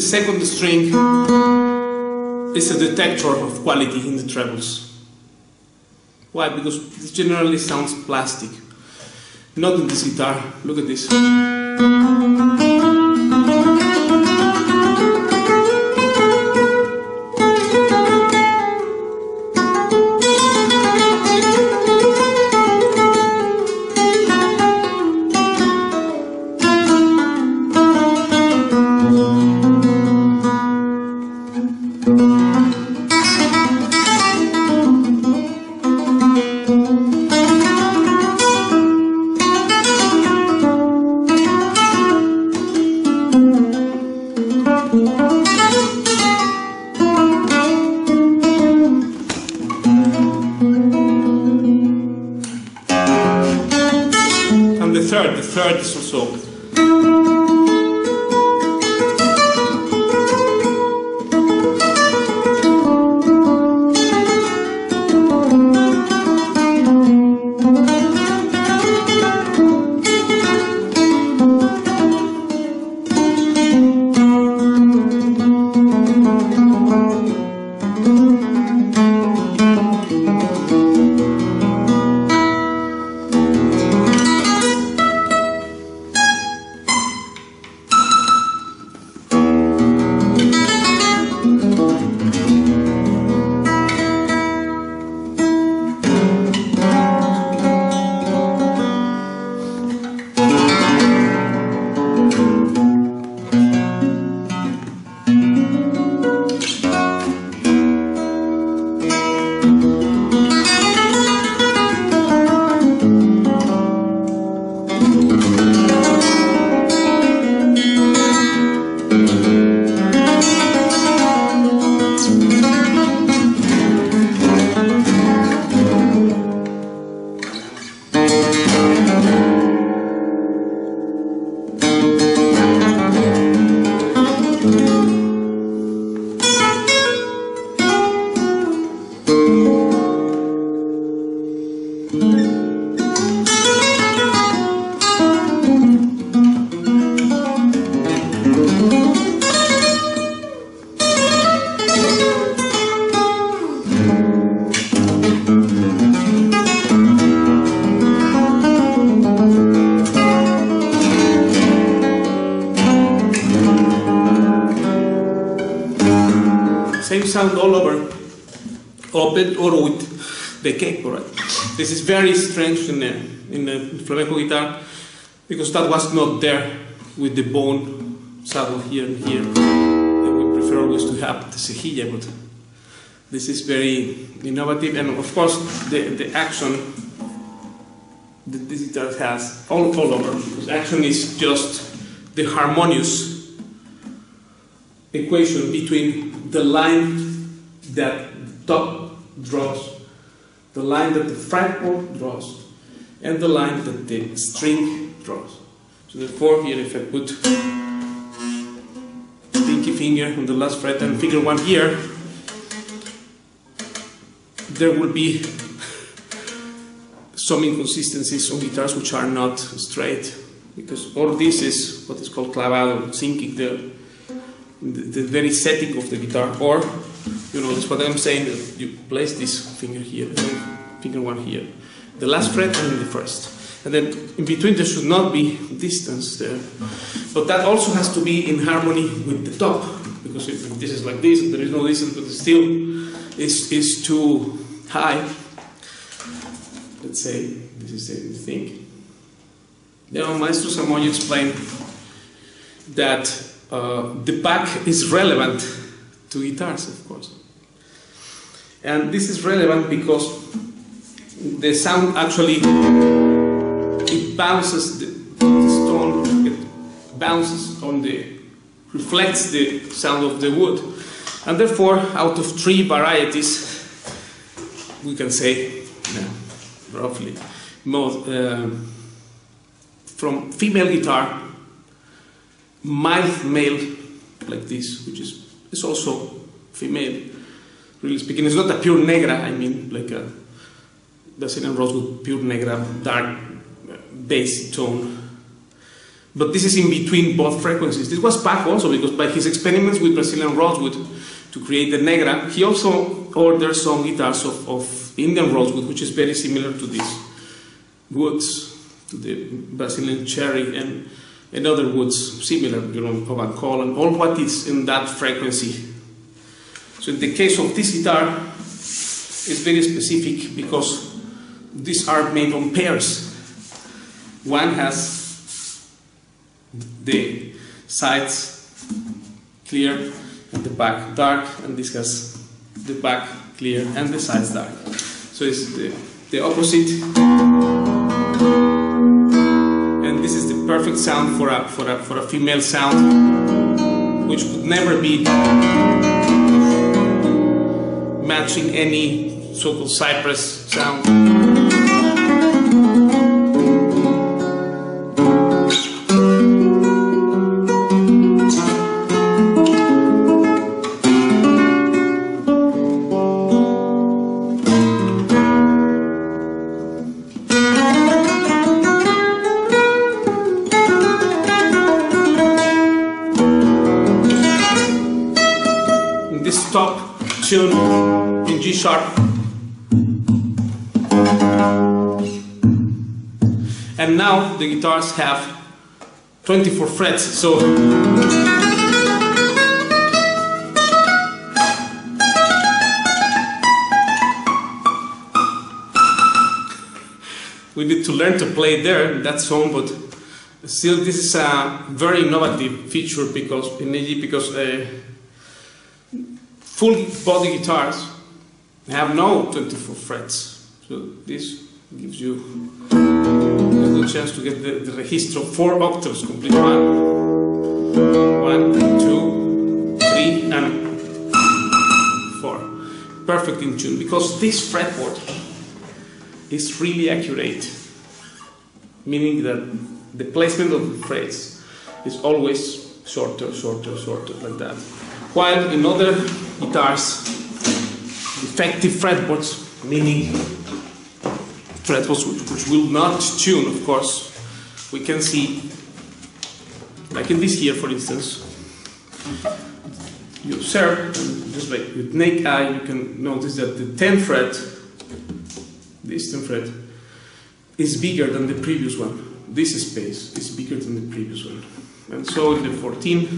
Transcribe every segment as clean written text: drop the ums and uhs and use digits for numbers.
Second string is a detector of quality in the trebles. Why? Because it generally sounds plastic. Not in this guitar. Look at this. The third is also. Sound all over, open or with the cape, right? This is very strange in the flamenco guitar because that was not there with the bone saddle here and here. have the cejilla, but this is very innovative. And of course, the action the digital has all over. Because action is just the harmonious equation between the line that the top draws, the line that the fretboard draws, and the line that the string draws. So therefore, here if I put pinky finger on the last fret and finger one here, there will be some inconsistencies on guitars which are not straight, because all this is what is called clavado, sinking the very setting of the guitar, or, you know, that's what I'm saying, that you place this finger here, finger one here, the last fret and the first. And then in between there should not be distance there. But that also has to be in harmony with the top, because if this is like this, there is no distance, but still is too high. Let's say this is the thing. Then on Maestro Samoy explained that the back is relevant to guitars, of course. And this is relevant because the sound actually bounces the stone, it bounces on the, reflects the sound of the wood. And therefore, out of three varieties, we can say, roughly, from female guitar, mild male, like this, which is also female, really speaking. It's not a pure negra, I mean, like a Brazilian Rosewood, pure negra, dark, bass tone, but this is in between both frequencies. This was Paco also, because by his experiments with Brazilian Rosewood to create the negra, he also ordered some guitars of Indian Rosewood, which is very similar to these woods, to the Brazilian cherry and other woods similar, you know, Cavancol and all what is in that frequency. So in the case of this guitar, it's very specific because these are made on pairs. One has the sides clear and the back dark, and this has the back clear and the sides dark. So it's the opposite, and this is the perfect sound for a female sound, which would never be matching any so-called Cypress sound. In G sharp, and now the guitars have 24 frets, so we need to learn to play there in that song. But still, this is a very innovative feature because in AG, because full body guitars have no 24 frets, so this gives you a good chance to get the registro, 4 octaves complete, 1, 1, 2, 3, and 4, perfect in tune, because this fretboard is really accurate, meaning that the placement of the frets is always shorter, shorter, shorter, like that. While in other guitars, defective fretboards, meaning fretboards which will not tune, of course, we can see, like in this here, for instance, you observe, just like with naked eye, you can notice that the 10th fret, this 10th fret, is bigger than the previous one. This space is bigger than the previous one. And so in the 14th,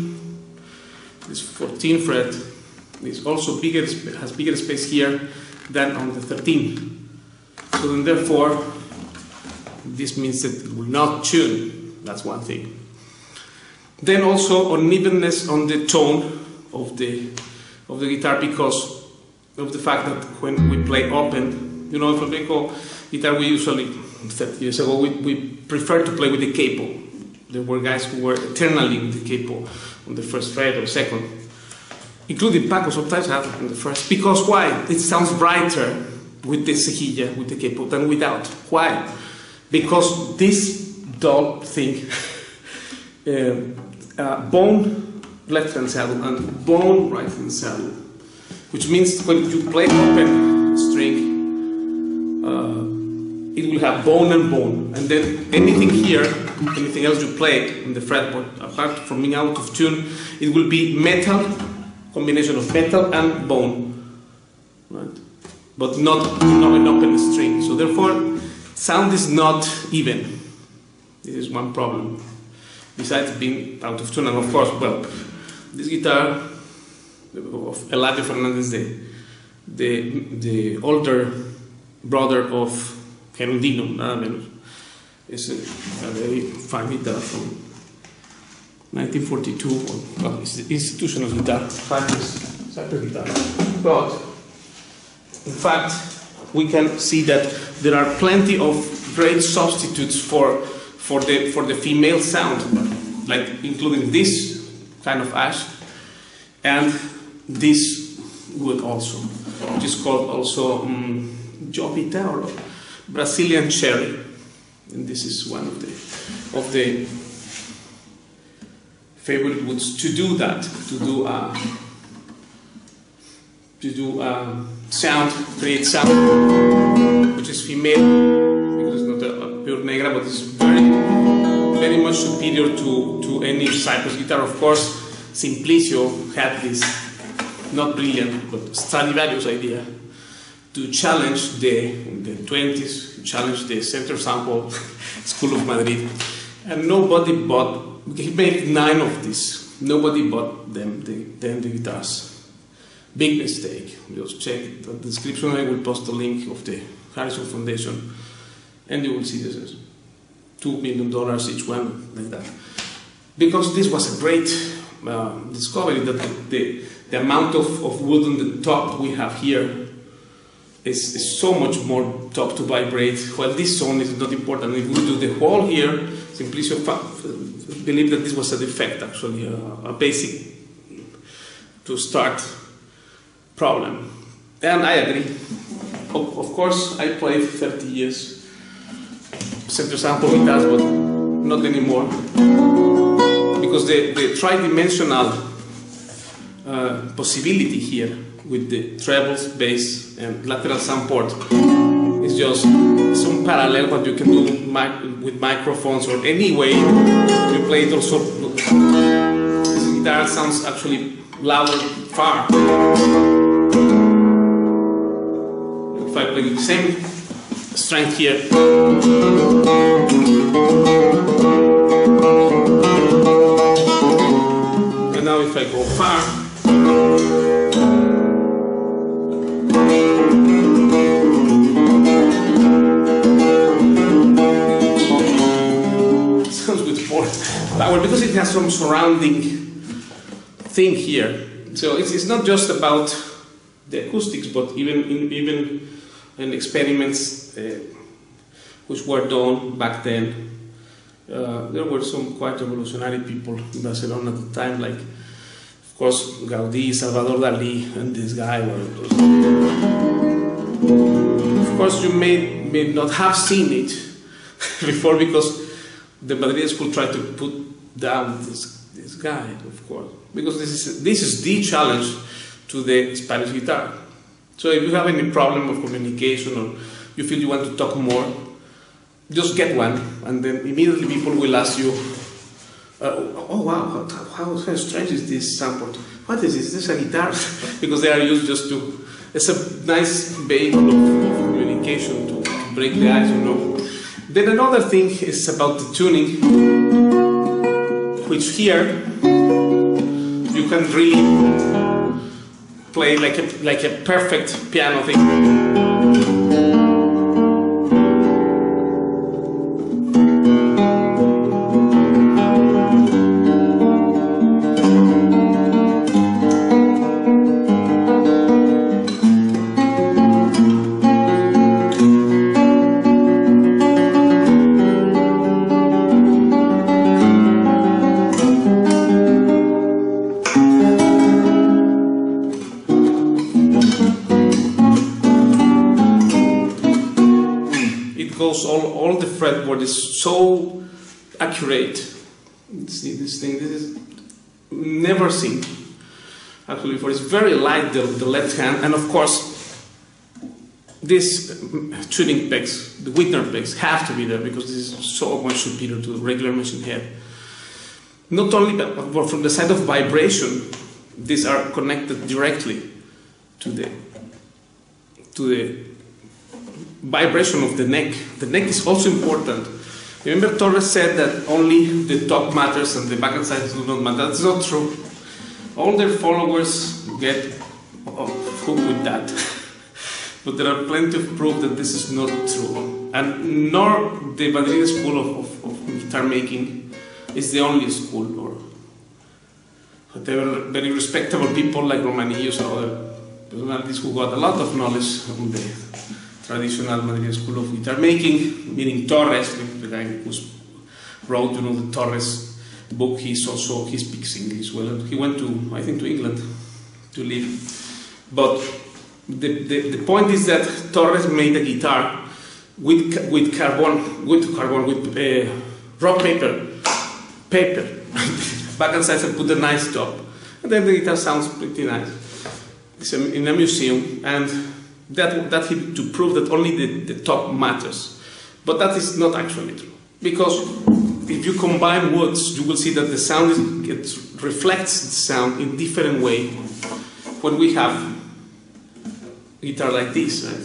this 14th fret is also bigger, has bigger space here than on the 13th. So then therefore, this means that it will not tune. That's one thing. Then also unevenness on the tone of the of the guitar because of the fact that when we play open, you know, in flamenco guitar we usually, 30 years ago, we prefer to play with the capo. There were guys who were eternally with the capo on the first fret or second, including Paco sometimes had on the first. Because why? It sounds brighter with the cejilla, with the capo, than without. Why? Because this dull thing, bone left-hand saddle and bone right-hand saddle, which means when you play open string, it will have bone, and then anything here, anything else you play in the fretboard, apart from being out of tune, it will be metal, combination of metal and bone, right? But not an open string. So therefore, sound is not even. This is one problem. Besides being out of tune, and of course, well, this guitar of Eladio Fernández, the older brother of Gerundino, nada menos, is a very fine guitar from 1942. Well, it's the institutional guitar, cypress guitar. But in fact, we can see that there are plenty of great substitutes for the female sound, like including this kind of ash and this wood also, which is called also jopita or Brazilian cherry, and this is one of the favorite woods to do that, to do sound, create sound, which is female because it's not a pure negra, but it's very much superior to any cypress guitar. Of course, Simplicio had this, not brilliant, but Stradivarius idea to challenge the 20s, challenge the Centro Sampo School of Madrid, and nobody bought. He made 9 of these. Nobody bought them the guitars. Big mistake. Just check the description. I will post the link of the Harrison Foundation, and you will see this. Is $2 million each one, like that. Because this was a great discovery, that the amount of wood on the top we have here is so much more top to vibrate, while this zone is not important. If we do the whole here, Simplicio believed that this was a defect, actually, a basic to start problem. And I agree. Of course, I played 30 years Centro Sampo guitars, but not anymore, because the tri-dimensional possibility here with the trebles, bass, and lateral sound port is just some parallel what you can do with microphones or any way you play it. Also, this guitar sounds actually louder far. If I play the same strength here, and now if I go far, it sounds good for power because it has some surrounding thing here. So it's not just about the acoustics, but even experiments which were done back then. There were some quite revolutionary people in Barcelona at the time, like, of course, Gaudí, Salvador Dalí, and this guy. Of course, you may not have seen it before, because the Madrid School tried to put down this guy, of course, because this is the challenge to the Spanish guitar. So if you have any problem of communication or you feel you want to talk more, just get one, and then immediately people will ask you, oh wow, how strange is this soundboard? What is this? Is this a guitar? Because they are used just to, it's a nice vehicle of communication to break the ice, you know. Then another thing is about the tuning, which here you can really play like a perfect piano thing. almost all the fretboard is so accurate. See this thing, this is never seen actually before. It's very light, the left hand, and of course these tuning pegs, the Wittner pegs, have to be there because this is so much superior to the regular machine head. Not only, but from the side of vibration, these are connected directly to the vibration of the neck. The neck is also important. Remember, Torres said that only the top matters and the back and sides do not matter. That's not true. All their followers get hooked with that. But there are plenty of proof that this is not true. And nor the Madrid School of guitar making is the only school, or there were very respectable people like Romanillos or other personalities who got a lot of knowledge on the traditional Madrid School of guitar making, meaning Torres, the guy who wrote, you know, the Torres book. He's also, he speaks English well. He went to, I think, to England to live, but. The point is that Torres made a guitar with raw paper, back and sides, and put a nice top. And then the guitar sounds pretty nice. It's in a museum, and that he to prove that only the top matters. But that is not actually true, because if you combine woods, you will see that the sound reflects the sound in different way when we have guitar like this, right?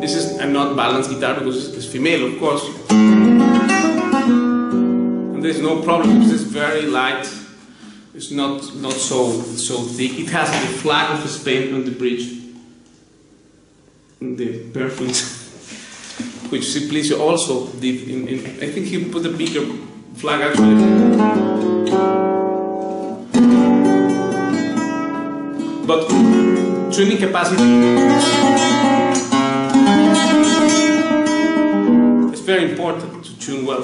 This is a not balanced guitar because it's female, of course. And there's no problem because it's very light. It's not so thick. It has the flag of Spain on the bridge. And the perfect, which Simplicio also did. I think he put a bigger flag actually. But tuning capacity is very important to tune well.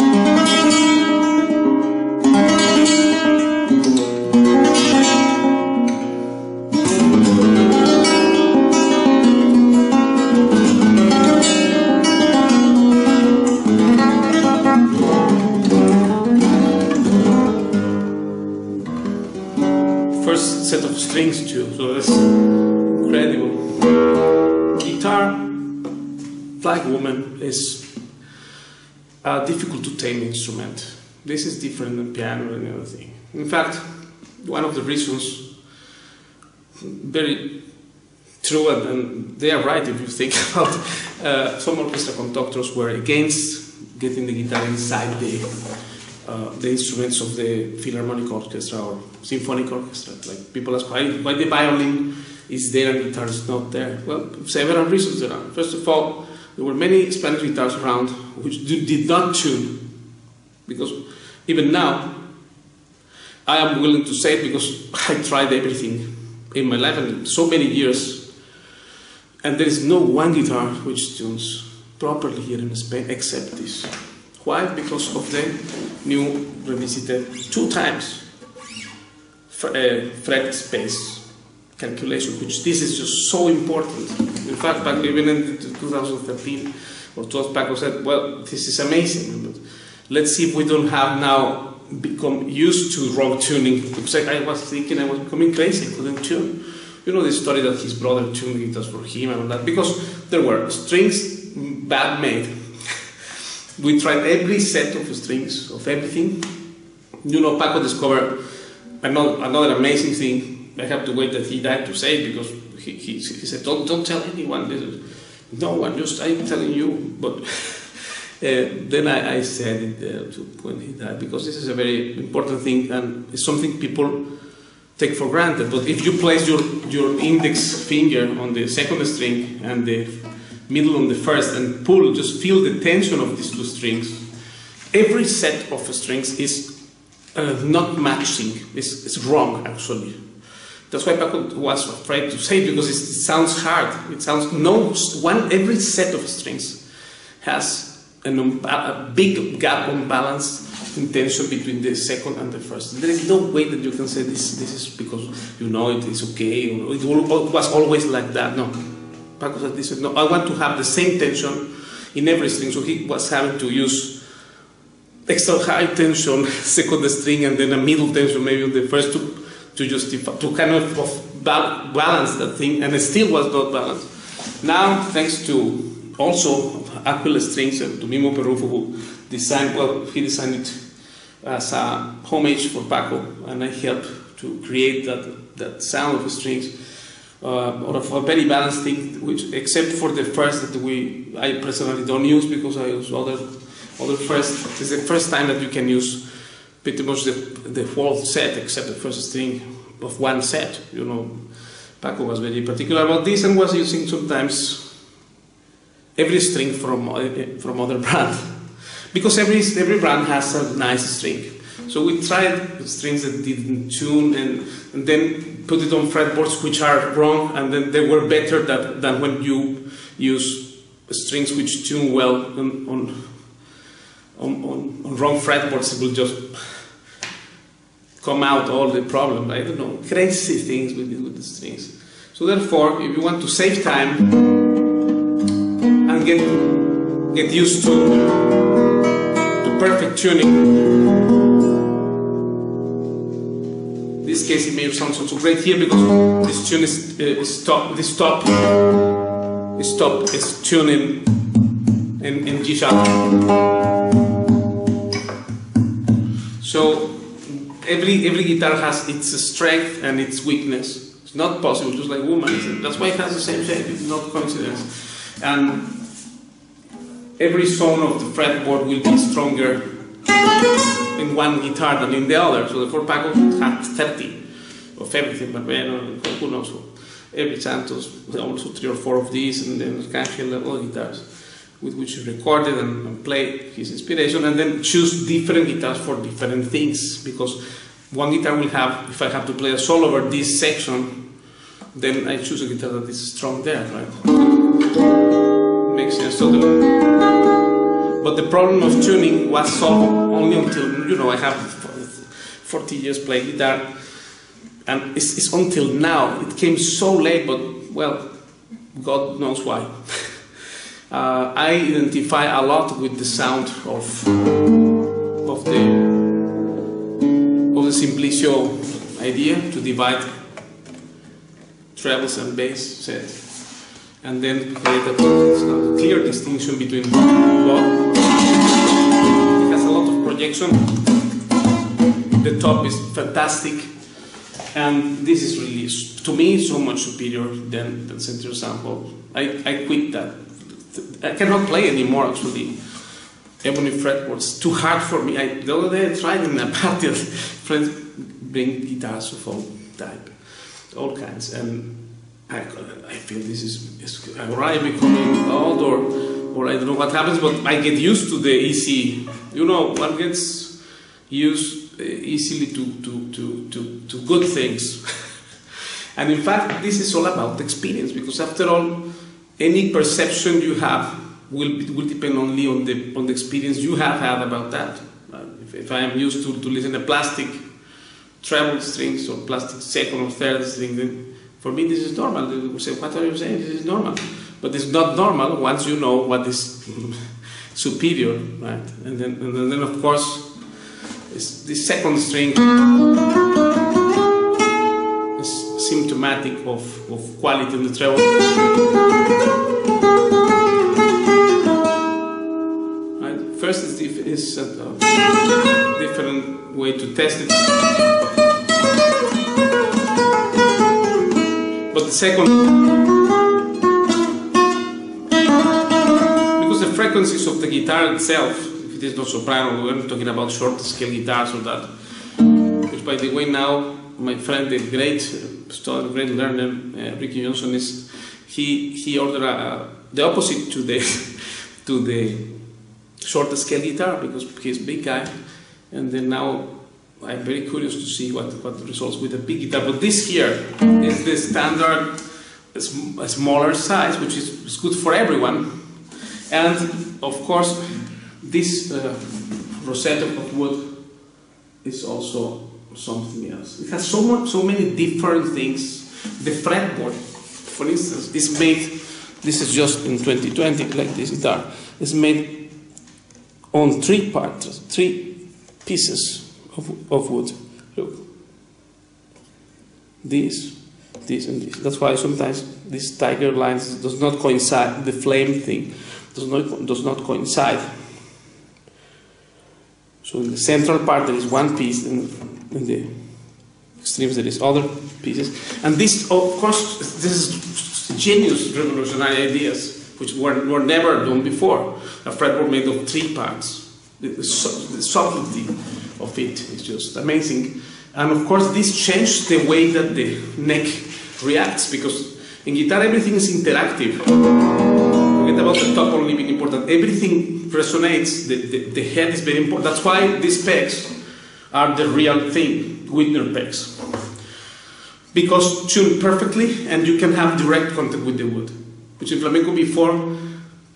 Set of strings too, so that's incredible. Guitar, black woman, is a difficult to tame instrument. This is different than piano and everything. In fact, one of the reasons, very true, and they are right if you think about it, some orchestra conductors were against getting the guitar inside the instruments of the Philharmonic Orchestra or Symphonic Orchestra. Like, people ask why the violin is there and guitar is not there. Well, several reasons there are. First of all, there were many Spanish guitars around which did not tune, because even now I am willing to say it because I tried everything in my life and so many years, and there is no one guitar which tunes properly here in Spain except this. Why? Because of the new revisited 2 times fret space calculation, which this is just so important. In fact, Paco, even in 2013 or 12, Paco said, well, this is amazing, but let's see if we don't have now become used to wrong tuning. Because I was thinking I was becoming crazy, couldn't tune. You know the story that his brother tuned guitars for him and all that, because there were strings bad made. We tried every set of strings, of everything. You know, Paco discovered another amazing thing. I have to wait that he died to say it, because he said, don't tell anyone this. No one, just I'm telling you. But then I said it when he died, because this is a very important thing and it's something people take for granted. But if you place your index finger on the second string and the middle on the first and pull, just feel the tension of these 2 strings. Every set of strings is not matching, it's wrong actually. That's why Paco was afraid to say it, because it sounds hard. It sounds every set of strings has a big gap on balance in tension between the second and the first. There is no way that you can say this is because you know it is okay, or it was always like that. No. Paco said, no, I want to have the same tension in every string. So he was having to use extra high tension, second string, and then a middle tension, maybe on the first two, to justify, to kind of balance that thing, and it still was not balanced. Now, thanks to also Aquila strings and to Mimo Perufo, who designed, well, he designed it as a homage for Paco, and I helped to create that sound of strings, or of a very balanced thing, which, except for the first that I personally don't use, because I use other first. It's the first time that you can use pretty much the whole set, except the first string of one set. You know, Paco was very particular about this and was using sometimes every string from other brand, because every brand has a nice string. So we tried strings that didn't tune and then put it on fretboards which are wrong, and then they were better than when you use strings which tune well on wrong fretboards. It will just come out all the problem. I don't know, crazy things we did with the strings. So therefore, if you want to save time and get used to perfect tuning, in this case, it may sound so great here because this tune is tuning in G sharp. So every guitar has its strength and its weakness. It's not possible, just like woman. That's why it has the same shape. It's not coincidence. And every zone of the fretboard will be stronger in one guitar than in the other, so therefore Paco had 30 of everything, but who knows, every Santos, also 3 or 4 of these, and then Arcangel, all guitars with which he recorded and played his inspiration, and then choose different guitars for different things, because one guitar will have, if I have to play a solo over this section, then I choose a guitar that is strong there, right? Makes sense. But the problem of tuning was solved only until, you know, I have 40 years playing guitar, and it's until now. It came so late, but, well, God knows why. I identify a lot with the sound of the Simplicio idea, to divide trebles and bass set, and then create a clear distinction between what. Projection. The top is fantastic, and this is really, to me, so much superior than Centro Sampo. I quit that. I cannot play anymore, actually. Ebony fretboards, too hard for me. The other day I tried in a party. Friends bring guitars of all type, all kinds, and I feel this is already becoming old, or I don't know what happens, but I get used to the easy. You know, one gets used easily to good things. And in fact, this is all about experience, because after all, any perception you have will depend only on the experience you have had about that. If I am used to listen to plastic treble strings or plastic second or third string, then for me this is normal. They will say, what are you saying? This is normal. But it's not normal once you know what is superior, right? And then of course, the second string is symptomatic of quality in the treble. Right? First is a different way to test it, but the second. Frequencies of the guitar itself, if it is not soprano, we're talking about short scale guitars or that, which by the way now my friend, the great student, great learner, Ricky Johnson, is he ordered the opposite to the short scale guitar, because he's a big guy, and then now I'm very curious to see what results with the big guitar, but this here is the standard smaller size, which is good for everyone. And of course, this rosette of wood is also something else. It has so many different things. The fretboard, for instance, is made This is just in 2020, like this guitar. It's made on three parts, three pieces of wood. Look, this, this, and this. That's why sometimes these tiger lines does not coincide. The flame thing does not coincide. So in the central part there is one piece, and in the extremes there is other pieces. And this, of course, this is genius revolutionary ideas which were never done before. A fretboard made of three parts. The subtlety of it is just amazing. And of course this changed the way that the neck reacts, because in guitar everything is interactive. Forget about the top only being important. Everything resonates, the head is very important. That's why these pegs are the real thing, Wittner pegs. Because tune perfectly and you can have direct contact with the wood. Which in flamenco before,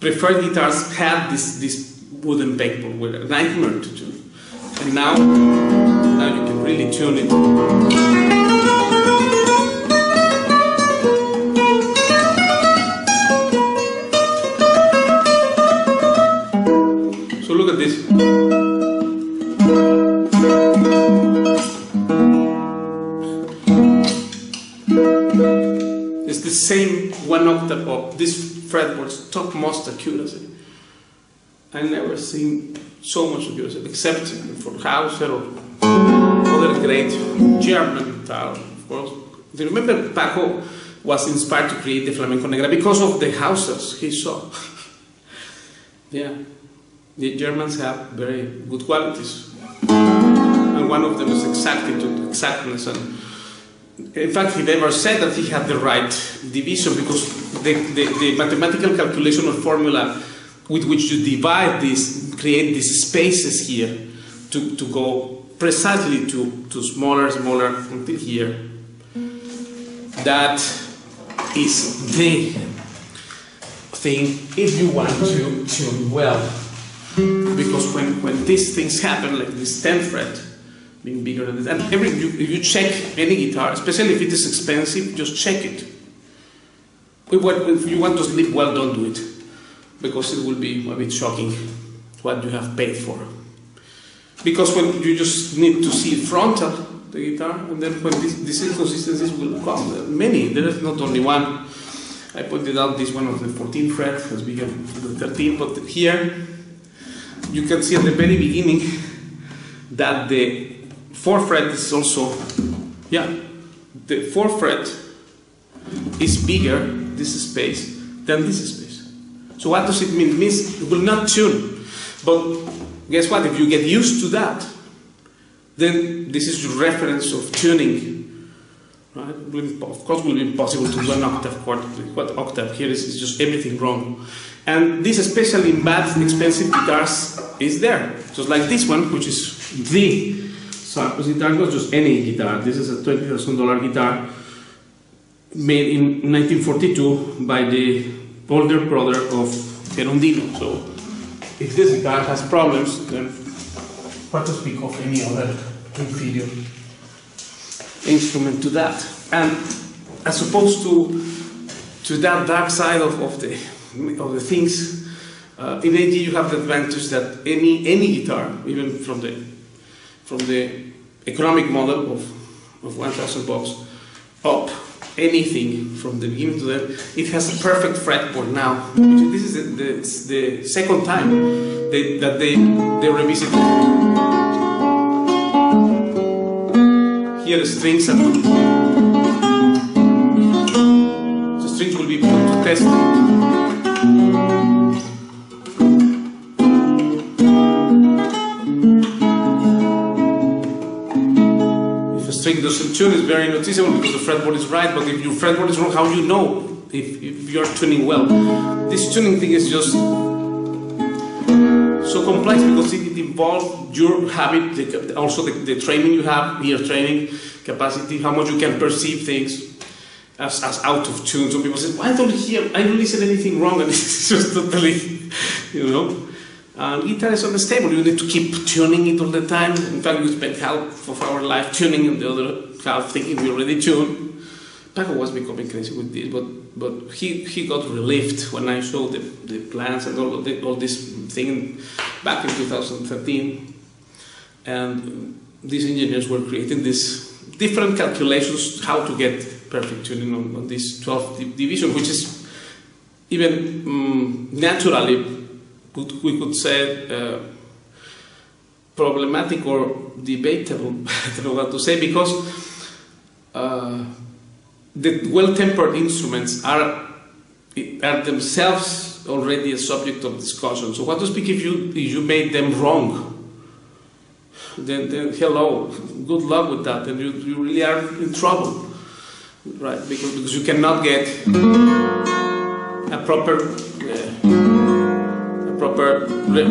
preferred guitars had this wooden pegboard, were a nightmare to tune. And now you can really tune it. So look at this. It's the same one octave of this fretboard's topmost accuracy. I never seen so much accuracy, except for Hauser or other great German guitar, of course. Do you remember Paco was inspired to create the flamenco negra because of the houses he saw? Yeah, the Germans have very good qualities, and one of them is exactitude, exactness. And in fact, he never said that he had the right division, because the mathematical calculation or formula with which you divide this, create these spaces here to go precisely to smaller until here. That is the thing if you want to tune well. Because when these things happen, like this 10th fret being bigger than this, and if you check any guitar, especially if it is expensive, just check it. If you want to sleep well, don't do it. Because it will be a bit shocking what you have paid for. Because when you just need to see frontal the guitar, and then when these inconsistencies will come, there are many. There is not only one. I pointed out this one of the 14th fret as big as the 13th, but here you can see at the very beginning that the 4th fret is also, yeah, the 4th fret is bigger, this space, than this space. So what does it mean? It means it will not tune, but guess what? If you get used to that, then this is your reference of tuning, right? Of course, it will be impossible to do an octave, octave. Here is just everything wrong. And this, especially in bad, expensive guitars, is there. Just like this one, which is the Santos guitar, not just any guitar. This is a $20,000 guitar made in 1942 by the older brother of Gerundino. So, if this guitar has problems, then what to speak of any other inferior instrument to that. And as opposed to that dark side of the things, in AG you have the advantage that any guitar, even from the economic model of 1,000 bucks up, anything from the beginning to the end, it has a perfect fretboard now. This is the second time that they revisit it. Here the strings are put. The strings will be put to test. If a string doesn't tune, it's very noticeable because the fretboard is right, but if your fretboard is wrong, how do you know? If you're tuning well. This tuning thing is just so complex because it involves your habit, also the training you have, ear training, capacity, how much you can perceive things as out of tune. Some people say, well, I don't listen anything wrong, and it's just totally, you know. Guitar is unstable, you need to keep tuning it all the time. In fact, we spend half of our life tuning and the other half thinking we already tuned. Paco was becoming crazy with this, but he got relieved when I showed the plans and all this thing back in 2013. And these engineers were creating these different calculations how to get perfect tuning on this 12th division, which is even naturally, we could say, problematic or debatable, I don't know what to say, because the well-tempered instruments are themselves already a subject of discussion. So what to speak if you made them wrong? Then hello, good luck with that, and you really are in trouble, right? Because you cannot get a proper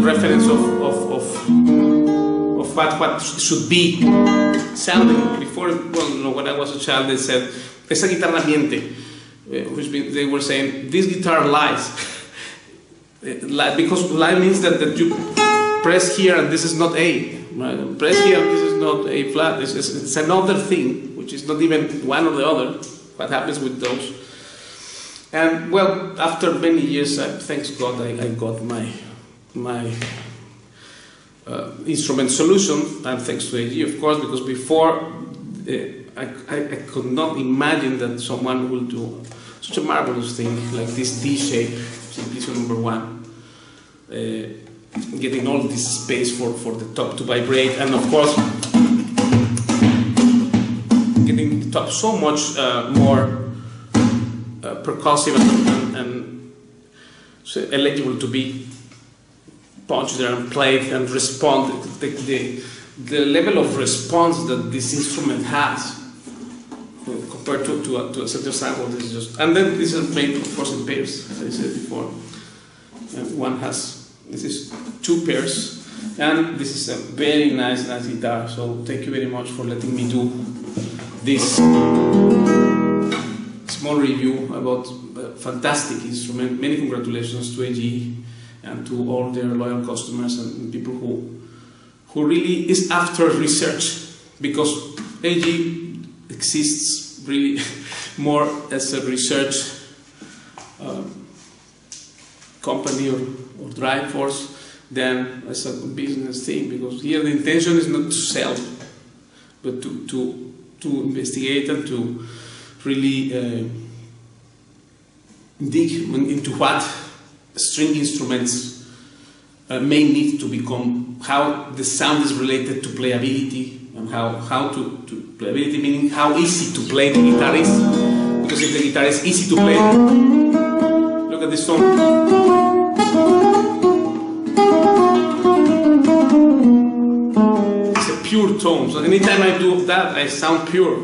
reference of what should be sounding. Before, well, when I was a child, they said esa guitarra miente, which means they were saying this guitar lies, because lie means that you press here and this is not A. Right. Press here, this is not A flat, it's another thing, which is not even one or the other, what happens with those. And well, after many years, thanks God, I got my instrument solution, and thanks to AG, of course, because before I could not imagine that someone would do such a marvelous thing like this D shape, Simplicio #1. Getting all this space for the top to vibrate, and of course getting the top so much more percussive and so eligible to be punched there and played and respond. The level of response that this instrument has compared to a Centro Sampo, this is just, and then this is made of course in pairs, as I said before, and one has. This is two pairs, and this is a very nice guitar, so thank you very much for letting me do this small review about a fantastic instrument. Many congratulations to AG and to all their loyal customers and people who really is after research, because AG exists really more as a research company or drive force than as a business thing, because here the intention is not to sell, but to investigate and to really dig into what string instruments may need to become, how the sound is related to playability, and how to playability meaning how easy to play the guitar is, because if the guitar is easy to play, look at this song. Pure tone. So anytime I do that, I sound pure,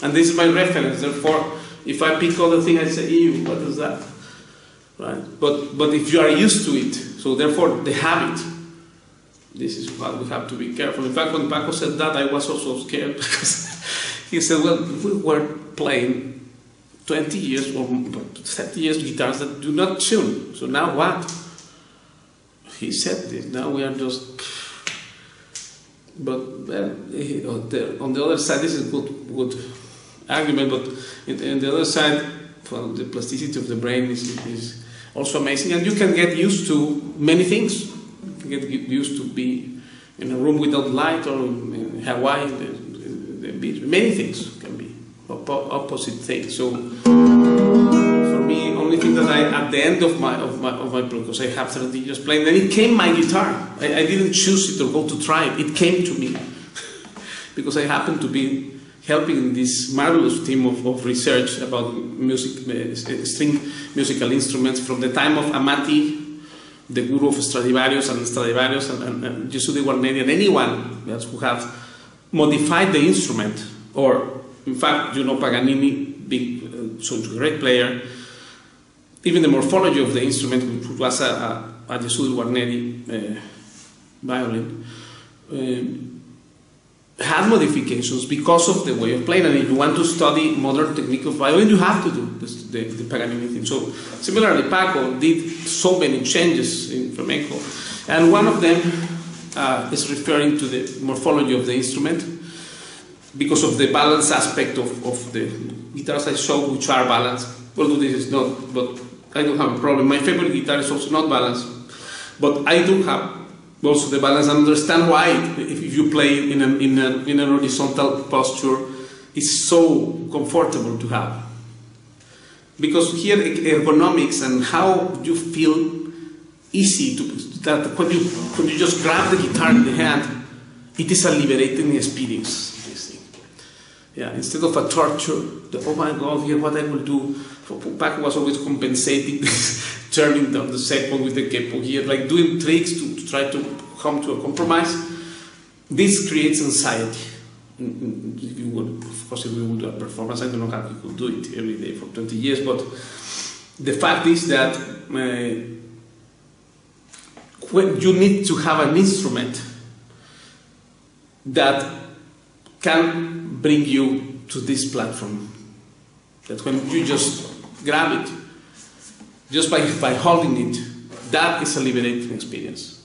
and this is my reference. Therefore, if I pick other thing, I say, "Ew, what is that?" Right? But if you are used to it, so therefore the habit. This is what we have to be careful. In fact, when Paco said that, I was also scared, because he said, "Well, we were playing 20 years or 30 years guitars that do not tune. So now what?" He said this. Now we are just. But on the other side, this is a good argument, but on the other side, well, the plasticity of the brain is also amazing, and you can get used to many things. You can get used to be in a room without light, or in Hawaii, the beach. Many things can be opposite things. So for me, only thing that I, at the end of my because I have 30 years playing, then it came my guitar. I didn't choose it or go to try it. It came to me because I happened to be helping this marvelous team of research about music, string musical instruments from the time of Amati, the guru of Stradivarius and Giuseppe Guarneri, and anyone else who have modified the instrument. Or in fact, you know, Paganini, big, such great player. Even the morphology of the instrument, which was a Jesús Guarneri violin, had modifications because of the way of playing. And if you want to study modern technique of violin, you have to do this, the Paganini thing. So similarly, Paco did so many changes in flamenco, and one of them is referring to the morphology of the instrument. because of the balance aspect of the guitars I saw, which are balanced. Although this is not, but I don't have a problem. My favorite guitar is also not balanced, but I do have also the balance. I understand why, if you play in an horizontal posture, it's so comfortable to have. Because here ergonomics and how you feel easy to, that when you just grab the guitar in the hand, it is a liberating experience. Yeah, instead of a torture, oh my God, here what I will do. Paco was always compensating this, turning down the second with the capo here, like doing tricks to try to come to a compromise. This creates anxiety. If you would, of course, if we would do a performance, I don't know how we could do it every day for 20 years, but the fact is that when you need to have an instrument that can bring you to this platform, that when you just grab it, just by holding it, that is a liberating experience.